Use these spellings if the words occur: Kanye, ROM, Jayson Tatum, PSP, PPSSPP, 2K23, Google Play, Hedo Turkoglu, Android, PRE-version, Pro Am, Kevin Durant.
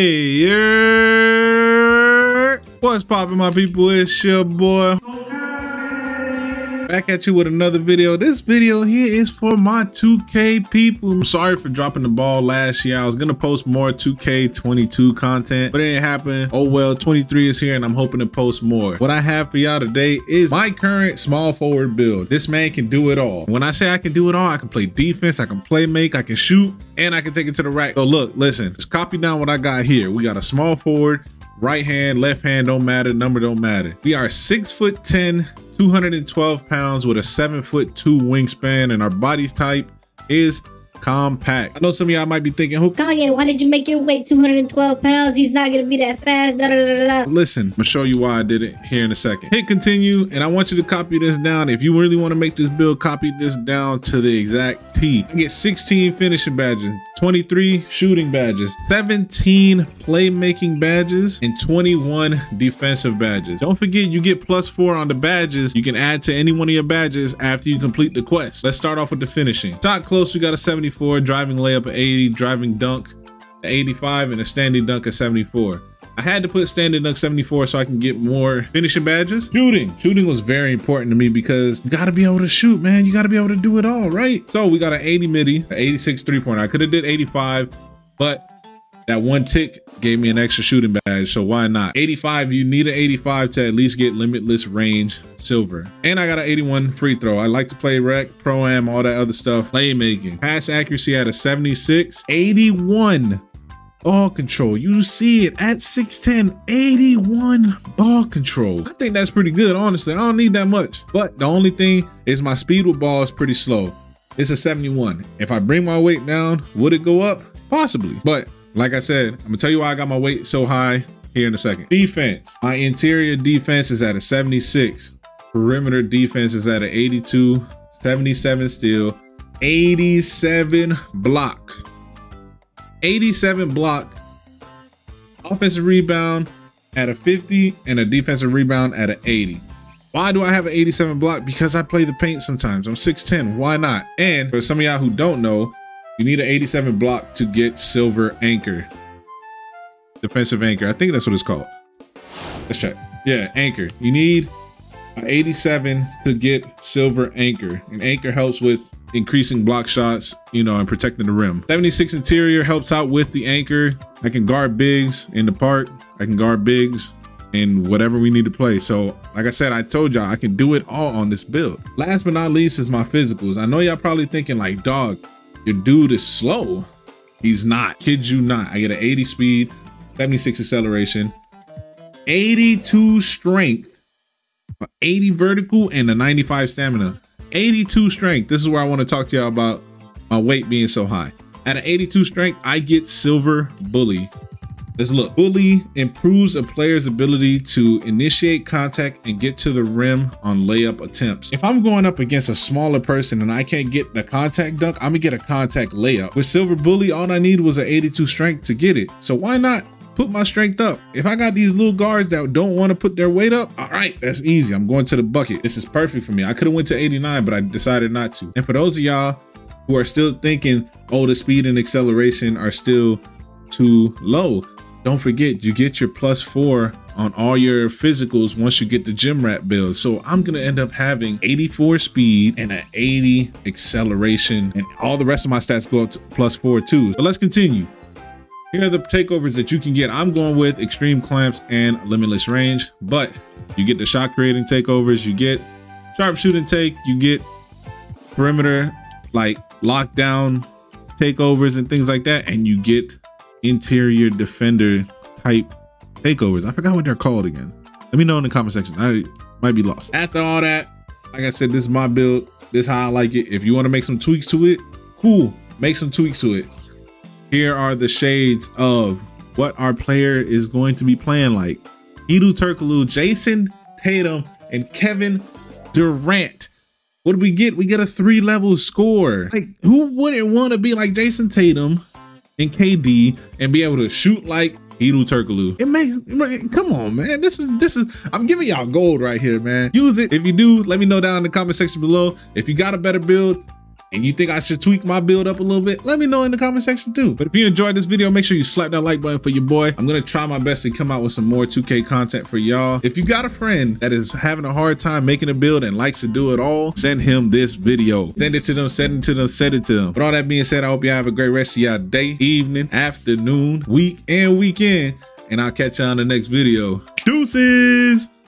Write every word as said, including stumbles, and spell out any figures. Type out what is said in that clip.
Hey, yeah. What's poppin', my people? It's your boy. Back at you with another video. This video here is for my two K people. I'm sorry for dropping the ball last year. I was gonna post more two K twenty-two content, but it didn't happen. Oh well, twenty-three is here and I'm hoping to post more. What I have for y'all today is my current small forward build. This man can do it all. When I say I can do it all, I can play defense, I can play make, I can shoot, and I can take it to the rack. So look, listen, just copy down what I got here. We got a small forward, right hand, left hand, don't matter, number don't matter. We are six foot ten, two hundred twelve pounds with a seven foot two wingspan, and our body's type is compact. I know some of y'all might be thinking, who, Kanye, why did you make your weight two hundred twelve pounds? He's not gonna be that fast. Da, da, da, da. Listen, I'm gonna show you why I did it here in a second. Hit continue, and I want you to copy this down. If you really wanna make this build, copy this down to the exact T. I get sixteen finishing badges, twenty-three shooting badges, seventeen playmaking badges, and twenty-one defensive badges. Don't forget, you get plus four on the badges. You can add to any one of your badges after you complete the quest. Let's start off with the finishing. Shot close, we got a seventy-four, driving layup at eighty, driving dunk at eighty-five, and a standing dunk at seventy-four. I had to put standing dunk seventy-four so I can get more finishing badges. Shooting. Shooting was very important to me because you gotta be able to shoot, man. You gotta be able to do it all, right? So we got an eighty midi, an eighty-six three-pointer. I could have did eighty-five, but that one tick gave me an extra shooting badge, so why not? eighty-five, you need an eighty-five to at least get limitless range silver. And I got an eighty-one free throw. I like to play rec, pro-am, all that other stuff. Playmaking. Pass accuracy at a seventy-six. eighty-one. Ball control, you see it at six ten, eighty-one ball control. I think that's pretty good, honestly. I don't need that much. But the only thing is my speed with ball is pretty slow. It's a seventy-one. If I bring my weight down, would it go up? Possibly. But like I said, I'm gonna tell you why I got my weight so high here in a second. Defense, my interior defense is at a seventy-six. Perimeter defense is at an eighty-two, seventy-seven steal, eighty-seven block. eighty-seven block, offensive rebound at a fifty, and a defensive rebound at an eighty. Why do I have an eighty-seven block? Because I play the paint sometimes. I'm six ten, why not? And for some of y'all who don't know, you need an eighty-seven block to get silver anchor. Defensive anchor, I think that's what it's called. Let's check. Yeah, anchor. You need an eighty-seven to get silver anchor. And anchor helps with increasing block shots, you know, and protecting the rim. seventy-six interior helps out with the anchor. I can guard bigs in the park. I can guard bigs in whatever we need to play. So like I said, I told y'all I can do it all on this build. Last but not least is my physicals. I know y'all probably thinking like, dog, your dude is slow. He's not, kid you not. I get an eighty speed, seventy-six acceleration, eighty-two strength, eighty vertical, and a ninety-five stamina. eighty-two strength. This is where I want to talk to y'all about my weight being so high. At an eighty-two strength, I get silver bully. Let's look. Bully improves a player's ability to initiate contact and get to the rim on layup attempts. If I'm going up against a smaller person and I can't get the contact dunk, I'm gonna get a contact layup. With silver bully, all I need was an eighty-two strength to get it. So why not put my strength up? If I got these little guards that don't want to put their weight up, all right, that's easy. I'm going to the bucket. This is perfect for me. I could have went to eighty-nine, but I decided not to. And for those of y'all who are still thinking, oh, the speed and acceleration are still too low, don't forget, you get your plus four on all your physicals once you get the gym rat build. So I'm gonna end up having eighty-four speed and an eighty acceleration, and all the rest of my stats go up to plus four too. So let's continue. Here are the takeovers that you can get. I'm going with extreme clamps and limitless range, but you get the shot creating takeovers, you get sharp shooting take, you get perimeter like lockdown takeovers and things like that, and you get interior defender type takeovers. I forgot what they're called again. Let me know in the comment section. I might be lost. After all that, like I said, this is my build. This is how I like it. If you want to make some tweaks to it, cool, make some tweaks to it. Here are the shades of what our player is going to be playing like. Hedo Turkoglu, Jayson Tatum, and Kevin Durant. What do we get? We get a three level score. Like, who wouldn't want to be like Jayson Tatum and K D and be able to shoot like Hedo Turkoglu? It makes, come on, man. This is, this is, I'm giving y'all gold right here, man. Use it. If you do, let me know down in the comment section below. If you got a better build, and you think I should tweak my build up a little bit, let me know in the comment section too. But if you enjoyed this video, make sure you slap that like button for your boy. I'm gonna try my best to come out with some more two K content for y'all. If you got a friend that is having a hard time making a build and likes to do it all, send him this video. Send it to them, send it to them, send it to them. With all that being said, I hope y'all have a great rest of y'all day, evening, afternoon, week, and weekend. And I'll catch y'all in the next video. Deuces!